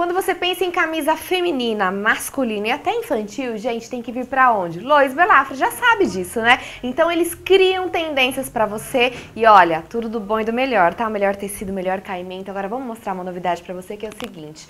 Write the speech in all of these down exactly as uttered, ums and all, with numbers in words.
Quando você pensa em camisa feminina, masculina e até infantil, gente, tem que vir pra onde? Louis Belafre já sabe disso, né? Então eles criam tendências pra você e olha, tudo do bom e do melhor, tá? Melhor tecido, melhor caimento. Agora vamos mostrar uma novidade pra você que é o seguinte.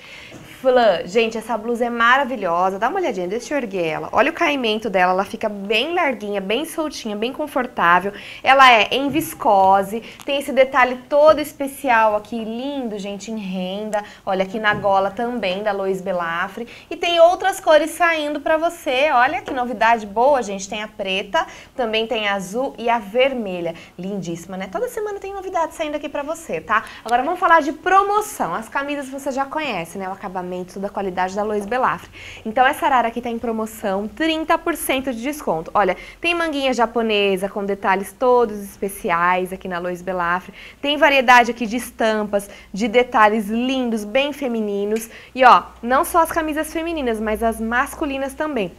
Flã, gente, essa blusa é maravilhosa. Dá uma olhadinha, deixa eu erguer ela. Olha o caimento dela, ela fica bem larguinha, bem soltinha, bem confortável. Ela é em viscose, tem esse detalhe todo especial aqui, lindo, gente, em renda. Olha aqui na gola também da Louis Belafre e tem outras cores saindo pra você, olha que novidade boa, gente, tem a preta, também tem a azul e a vermelha, lindíssima, né? Toda semana tem novidade saindo aqui pra você, tá? Agora vamos falar de promoção, as camisas você já conhece, né? O acabamento, toda a qualidade da Louis Belafre. Então essa arara aqui tá em promoção, trinta por cento de desconto, olha, tem manguinha japonesa com detalhes todos especiais aqui na Louis Belafre, tem variedade aqui de estampas, de detalhes lindos, bem femininos. E ó, não só as camisas femininas, mas as masculinas também.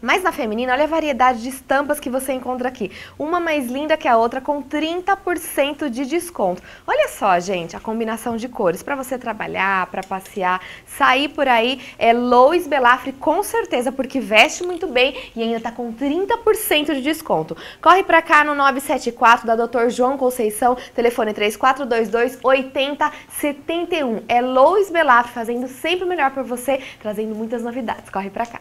Mas na feminina, olha a variedade de estampas que você encontra aqui. Uma mais linda que a outra com trinta por cento de desconto. Olha só, gente, a combinação de cores. Pra você trabalhar, pra passear, sair por aí, é Louis Belafre com certeza, porque veste muito bem e ainda tá com trinta por cento de desconto. Corre pra cá no nove sete quatro da doutor João Conceição, telefone três quatro dois dois, oito zero sete um. É Louis Belafre fazendo sempre o melhor por você, trazendo muitas novidades. Corre pra cá.